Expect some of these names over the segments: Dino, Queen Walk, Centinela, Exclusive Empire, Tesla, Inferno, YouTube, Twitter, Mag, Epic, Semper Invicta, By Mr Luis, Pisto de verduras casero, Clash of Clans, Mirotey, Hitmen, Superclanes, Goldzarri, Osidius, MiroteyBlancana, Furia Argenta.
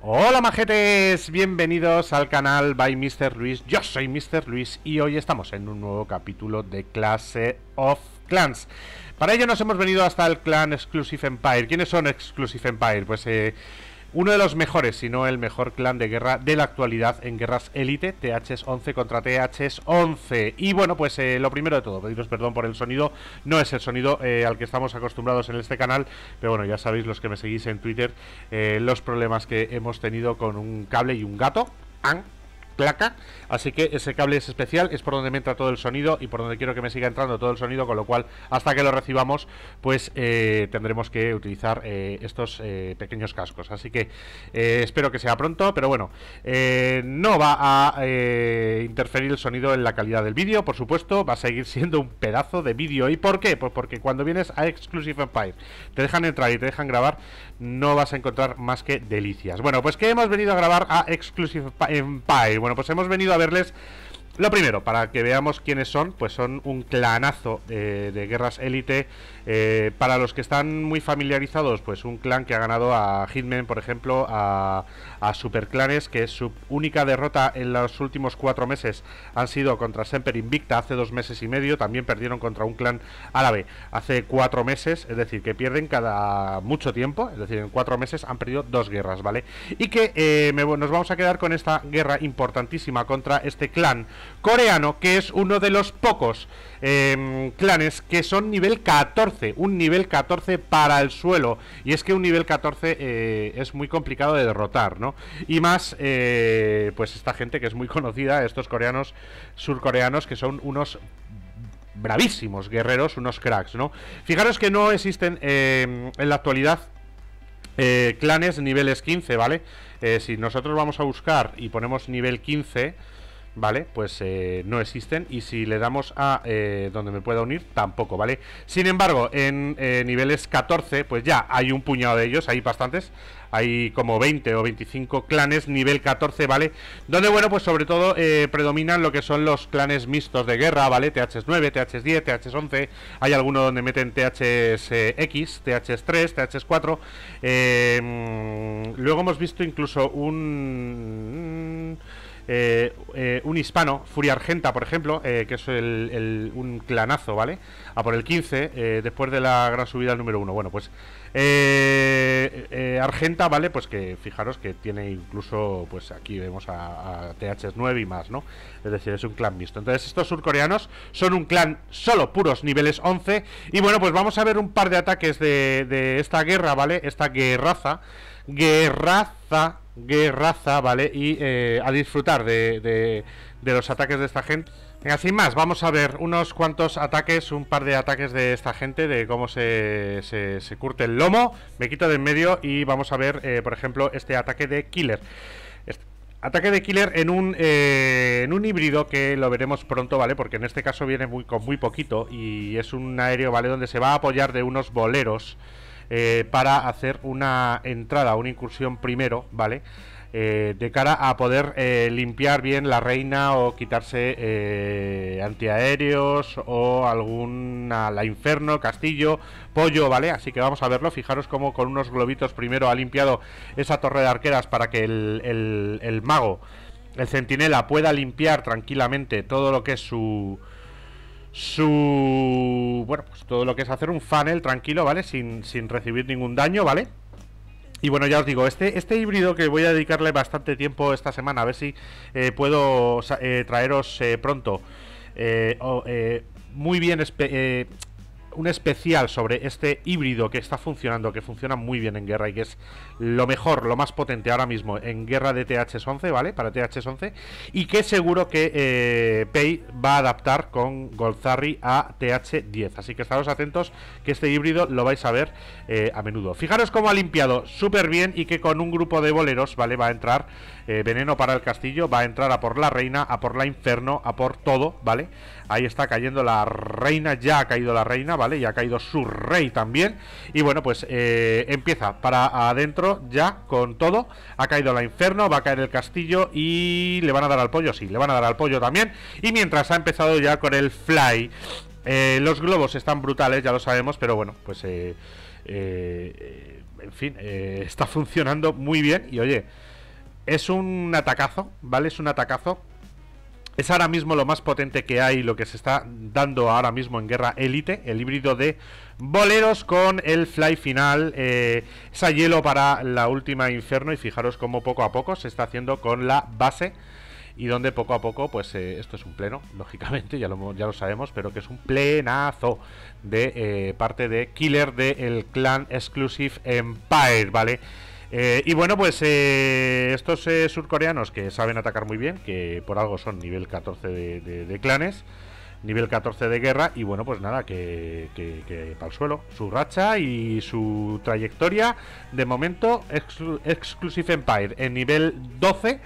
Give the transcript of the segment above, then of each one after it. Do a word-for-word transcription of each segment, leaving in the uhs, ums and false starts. Hola majetes, bienvenidos al canal by mister Luis. Yo soy mister Luis y hoy estamos en un nuevo capítulo de Clash of Clans. Para ello nos hemos venido hasta el clan Exclusive Empire. ¿Quiénes son Exclusive Empire? Pues eh, uno de los mejores, si no el mejor clan de guerra de la actualidad en guerras élite, T H once contra T H once. Y bueno, pues eh, lo primero de todo, pediros perdón por el sonido. No es el sonido eh, al que estamos acostumbrados en este canal, pero bueno, ya sabéis los que me seguís en Twitter eh, los problemas que hemos tenido con un cable y un gato. ¡An! Placa, así que ese cable es especial, es por donde me entra todo el sonido y por donde quiero que me siga entrando todo el sonido, con lo cual hasta que lo recibamos pues eh, tendremos que utilizar eh, estos eh, pequeños cascos, así que eh, espero que sea pronto, pero bueno, eh, no va a eh, interferir el sonido en la calidad del vídeo, por supuesto, va a seguir siendo un pedazo de vídeo. ¿Y por qué? Pues porque cuando vienes a Exclusive Empire, te dejan entrar y te dejan grabar, no vas a encontrar más que delicias. Bueno, pues que hemos venido a grabar a Exclusive Empire. Bueno, pues hemos venido a verles, lo primero, para que veamos quiénes son, pues son un clanazo eh, de guerras élite. eh, Para los que están muy familiarizados, pues un clan que ha ganado a Hitmen, por ejemplo, a, a Superclanes, que es su única derrota en los últimos cuatro meses han sido contra Semper Invicta hace dos meses y medio. También perdieron contra un clan árabe hace cuatro meses, es decir, que pierden cada mucho tiempo, es decir, en cuatro meses han perdido dos guerras, ¿vale? Y que eh, me, nos vamos a quedar con esta guerra importantísima contra este clan coreano, que es uno de los pocos eh, clanes que son nivel catorce, un nivel catorce para el suelo. Y es que un nivel catorce eh, es muy complicado de derrotar, ¿no? Y más, eh, pues esta gente que es muy conocida, estos coreanos, surcoreanos, que son unos bravísimos guerreros, unos cracks, ¿no? Fijaros que no existen eh, en la actualidad eh, clanes niveles quince, ¿vale? Eh, si nosotros vamos a buscar y ponemos nivel quince... ¿Vale? Pues eh, no existen. Y si le damos a eh, donde me pueda unir, tampoco, ¿vale? Sin embargo, en eh, niveles catorce, pues ya hay un puñado de ellos, hay bastantes. Hay como veinte o veinticinco clanes nivel catorce, ¿vale? Donde, bueno, pues sobre todo eh, predominan lo que son los clanes mixtos de guerra, ¿vale? T H nueve, T H diez, T H once. Hay algunos donde meten T H X, T H tres, T H cuatro. eh, Luego hemos visto incluso un... Eh, eh, un hispano, Furia Argenta, por ejemplo, eh, que es el, el, un clanazo, ¿vale? A por el quince, eh, después de la gran subida al número uno. Bueno, pues eh, eh, Argenta, ¿vale? Pues que fijaros que tiene incluso, pues aquí vemos a, a T H nueve y más, ¿no? Es decir, es un clan mixto. Entonces estos surcoreanos son un clan solo puros niveles once. Y bueno, pues vamos a ver un par de ataques de, de esta guerra, ¿vale? Esta guerraza Guerraza Guerraza, ¿vale? Y eh, a disfrutar de, de, de los ataques de esta gente. Venga, sin más, vamos a ver unos cuantos ataques, un par de ataques de esta gente, de cómo se, se, se curte el lomo. Me quito de en medio y vamos a ver, eh, por ejemplo, este ataque de Killer. Este ataque de Killer en un, eh, en un híbrido que lo veremos pronto, ¿vale? Porque en este caso viene muy, con muy poquito y es un aéreo, ¿vale? Donde se va a apoyar de unos boleros. Eh, para hacer una entrada, una incursión primero, ¿vale? Eh, de cara a poder eh, limpiar bien la reina o quitarse eh, antiaéreos o alguna, la inferno, castillo, pollo, ¿vale? Así que vamos a verlo. Fijaros cómo con unos globitos primero ha limpiado esa torre de arqueras para que el, el, el mago, el centinela, pueda limpiar tranquilamente todo lo que es su... Su... Bueno, pues todo lo que es hacer un funnel tranquilo, ¿vale? Sin, sin recibir ningún daño, ¿vale? Y bueno, ya os digo, este, este híbrido que voy a dedicarle bastante tiempo esta semana, a ver si eh, puedo eh, traeros eh, pronto eh, oh, eh, muy bien... Eh, un especial sobre este híbrido que está funcionando, que funciona muy bien en guerra y que es lo mejor, lo más potente ahora mismo en guerra de T H once, ¿vale? Para T H once, y que seguro que eh, Pei va a adaptar con Goldzarri a T H diez, así que estaros atentos que este híbrido lo vais a ver eh, a menudo. Fijaros cómo ha limpiado súper bien y que con un grupo de boleros, ¿vale? Va a entrar eh, veneno para el castillo, va a entrar a por la reina, a por la inferno, a por todo, ¿vale? Ahí está cayendo la reina, ya ha caído la reina, ¿vale? Ya ha caído su rey también. Y bueno, pues eh, empieza para adentro ya con todo. Ha caído la inferno, va a caer el castillo. Y le van a dar al pollo, sí, le van a dar al pollo también. Y mientras ha empezado ya con el fly. eh, Los globos están brutales, ya lo sabemos. Pero bueno, pues eh, eh, en fin, eh, está funcionando muy bien. Y oye, es un atacazo, ¿vale? Es un atacazo. Es ahora mismo lo más potente que hay, lo que se está dando ahora mismo en Guerra Élite, el híbrido de boleros con el fly final, eh, esa hielo para la última Inferno, y fijaros cómo poco a poco se está haciendo con la base, y donde poco a poco, pues eh, esto es un pleno, lógicamente, ya lo, ya lo sabemos, pero que es un plenazo de eh, parte de Killer del clan Exclusive Empire, ¿vale? Eh, y bueno, pues eh, estos eh, surcoreanos que saben atacar muy bien, que por algo son nivel catorce de, de, de clanes, nivel catorce de guerra. Y bueno, pues nada, que, que, que para el suelo su racha y su trayectoria. De momento, Exclu- Exclusive Empire en nivel doce,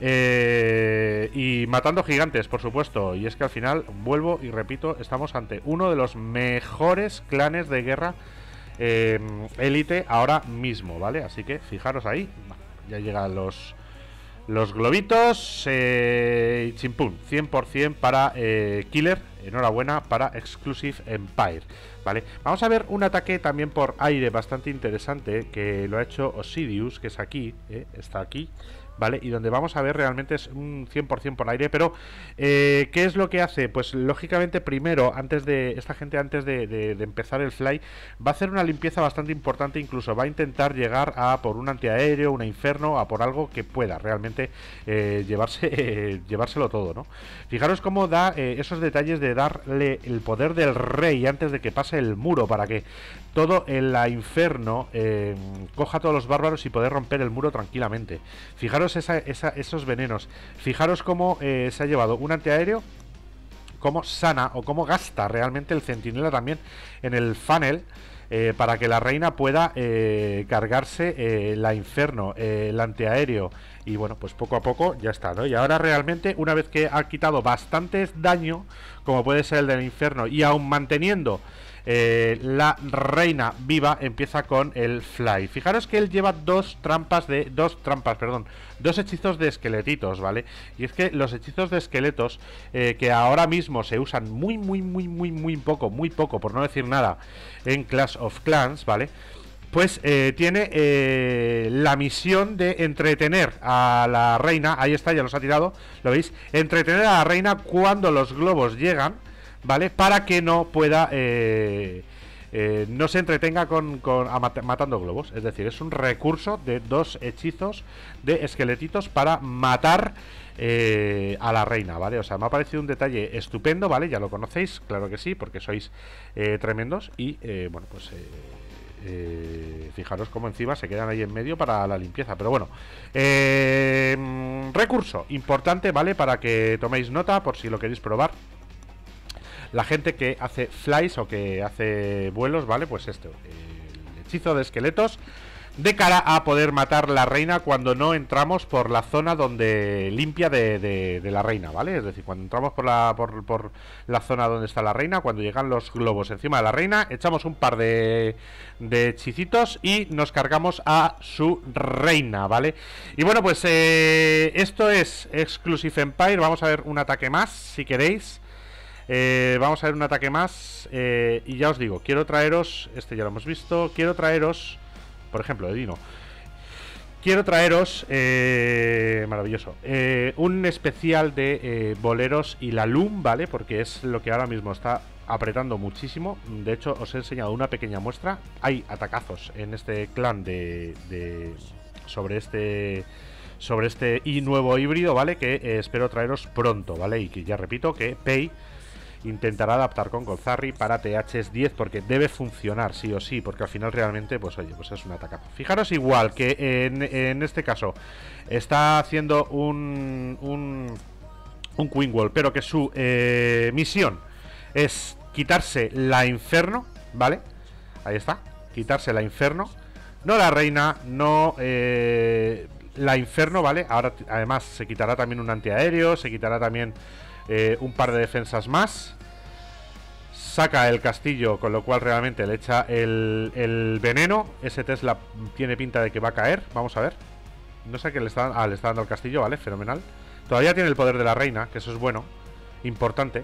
eh, y matando gigantes, por supuesto. Y es que al final, vuelvo y repito, estamos ante uno de los mejores clanes de guerra élite eh, ahora mismo, ¿vale? Así que fijaros ahí, ya llegan los, los globitos, eh, chimpum, cien por cien para eh, Killer, enhorabuena para Exclusive Empire, ¿vale? Vamos a ver un ataque también por aire bastante interesante que lo ha hecho Osidius, que es aquí, eh, está aquí, ¿vale? Y donde vamos a ver realmente es un cien por cien por aire, pero eh, ¿qué es lo que hace? Pues lógicamente primero, antes de esta gente, antes de, de, de empezar el fly, va a hacer una limpieza bastante importante, incluso va a intentar llegar a por un antiaéreo, una inferno, a por algo que pueda realmente eh, llevarse, eh, llevárselo todo, ¿no? Fijaros cómo da eh, esos detalles de darle el poder del rey antes de que pase el muro, para que todo el inferno eh, coja a todos los bárbaros y poder romper el muro tranquilamente. Fijaros Esa, esa, esos venenos. Fijaros cómo eh, se ha llevado un antiaéreo, cómo sana o cómo gasta realmente el centinela también en el funnel, eh, para que la reina pueda eh, cargarse eh, la inferno, eh, el antiaéreo. Y bueno, pues poco a poco ya está, ¿no? Y ahora realmente, una vez que ha quitado bastantes daño, como puede ser el del inferno, y aún manteniendo Eh, la reina viva, empieza con el fly. Fijaros que él lleva dos trampas de dos trampas, perdón, dos hechizos de esqueletitos, ¿vale? Y es que los hechizos de esqueletos eh, que ahora mismo se usan muy, muy, muy, muy, muy poco, muy poco, por no decir nada, en Clash of Clans, ¿vale? Pues eh, tiene eh, la misión de entretener a la reina. Ahí está, ya los ha tirado, ¿lo veis? Entretener a la reina cuando los globos llegan, ¿vale? Para que no pueda, eh, eh, no se entretenga con, con mat matando globos. Es decir, es un recurso de dos hechizos de esqueletitos para matar eh, a la reina, ¿vale? O sea, me ha parecido un detalle estupendo, ¿vale? Ya lo conocéis, claro que sí, porque sois eh, tremendos. Y, eh, bueno, pues... Eh... Eh, fijaros cómo encima se quedan ahí en medio para la limpieza. Pero bueno, eh, recurso importante, ¿vale? Para que toméis nota por si lo queréis probar. La gente que hace flies o que hace vuelos, ¿vale? Pues esto, el hechizo de esqueletos, de cara a poder matar la reina cuando no entramos por la zona donde limpia de, de, de la reina, ¿vale? Es decir, cuando entramos por la, por, por la zona donde está la reina, cuando llegan los globos encima de la reina, echamos un par de, de hechicitos y nos cargamos a su reina, ¿vale? Y bueno, pues eh, esto es Exclusive Empire. Vamos a ver un ataque más, si queréis. Eh, vamos a ver un ataque más, eh, y ya os digo, quiero traeros, este ya lo hemos visto, quiero traeros, por ejemplo, de Dino, quiero traeros, eh, maravilloso, eh, un especial de eh, boleros y la Loom, ¿vale? Porque es lo que ahora mismo está apretando muchísimo. De hecho, os he enseñado una pequeña muestra. Hay atacazos en este clan de, de sobre este... sobre este y nuevo híbrido, ¿vale? Que eh, espero traeros pronto, ¿vale? Y que ya repito que Pei intentará adaptar con Goldzarri para T H diez, porque debe funcionar sí o sí, porque al final realmente, pues oye, pues es un atacazo. Fijaros igual que en, en este caso está haciendo un un, un Queen Walk, pero que su eh, misión es quitarse la inferno, ¿vale? Ahí está, quitarse la inferno, no la reina, no eh, la inferno, ¿vale? Ahora además se quitará también un antiaéreo, se quitará también Eh, un par de defensas más. Saca el castillo, con lo cual realmente le echa el, el veneno. Ese Tesla tiene pinta de que va a caer. Vamos a ver. No sé qué le está, ah, le está dando al castillo, ¿vale? Fenomenal. Todavía tiene el poder de la reina, que eso es bueno, importante.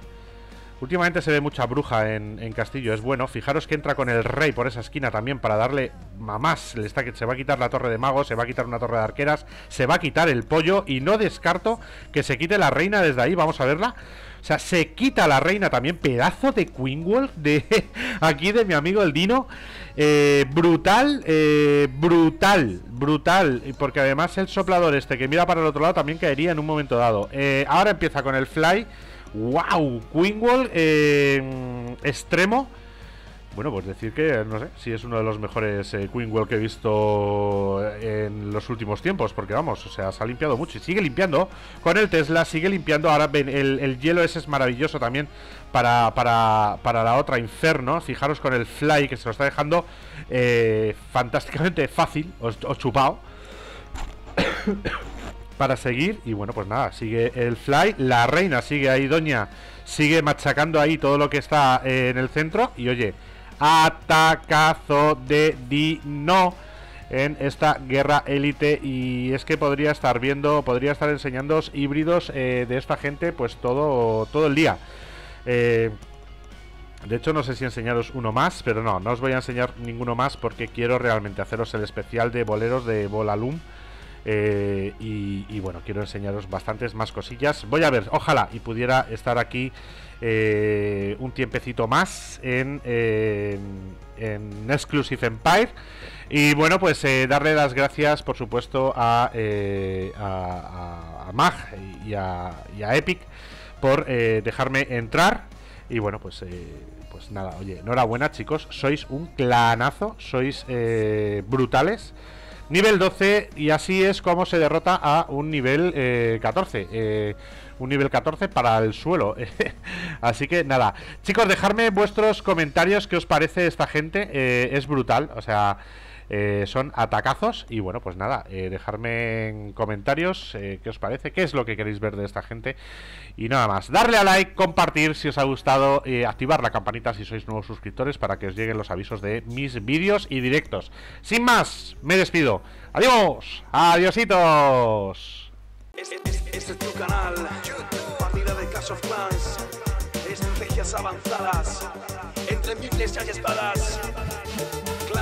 Últimamente se ve mucha bruja en, en castillo, es bueno. Fijaros que entra con el rey por esa esquina también para darle mamás. Le está, se va a quitar la torre de magos, se va a quitar una torre de arqueras, se va a quitar el pollo y no descarto que se quite la reina desde ahí. Vamos a verla. O sea, se quita la reina también. Pedazo de Queen Walk de aquí de mi amigo el Dino. Eh, brutal, eh, brutal, brutal. Porque además el soplador este que mira para el otro lado también caería en un momento dado. Eh, ahora empieza con el fly. ¡Wow! Queen Walk eh, extremo. Bueno, pues decir que, no sé, si es uno de los mejores eh, Queen Walk que he visto en los últimos tiempos. Porque vamos, o sea, se ha limpiado mucho y sigue limpiando con el Tesla, sigue limpiando. Ahora ven, el, el hielo ese es maravilloso también para, para, para la otra Inferno. Fijaros con el Fly que se lo está dejando eh, fantásticamente fácil o, o chupado para seguir. Y bueno, pues nada, sigue el Fly, la reina sigue ahí, doña, sigue machacando ahí todo lo que está eh, en el centro. Y oye, atacazo de Dino en esta guerra élite. Y es que podría estar viendo, podría estar enseñándoos híbridos eh, de esta gente pues todo, todo el día. eh, De hecho no sé si enseñaros uno más, pero no, no os voy a enseñar ninguno más porque quiero realmente haceros el especial de boleros de Volalum. Eh, y, y bueno, quiero enseñaros bastantes más cosillas. Voy a ver, ojalá y pudiera estar aquí eh, un tiempecito más en, eh, en Exclusive Empire. Y bueno, pues eh, darle las gracias, por supuesto, a, eh, a, a Mag y a, y a Epic por eh, dejarme entrar. Y bueno, pues... Eh, Pues nada, oye, enhorabuena, chicos. Sois un clanazo, sois eh, brutales. Nivel doce, y así es como se derrota a un nivel eh, catorce. Eh, un nivel catorce para el suelo. Así que nada, chicos, dejadme vuestros comentarios. ¿Qué os parece esta gente? Eh, es brutal, o sea, eh, son atacazos. Y bueno, pues nada, eh, dejadme en comentarios eh, qué os parece, qué es lo que queréis ver de esta gente. Y nada más, darle a like, compartir si os ha gustado, eh, activar la campanita si sois nuevos suscriptores para que os lleguen los avisos de mis vídeos y directos. Sin más, me despido. ¡Adiós! ¡Adiositos! Este, este, este es tu canal, YouTube. Partida de Clash of Clans, estrategias avanzadas, entre miles hay espadas,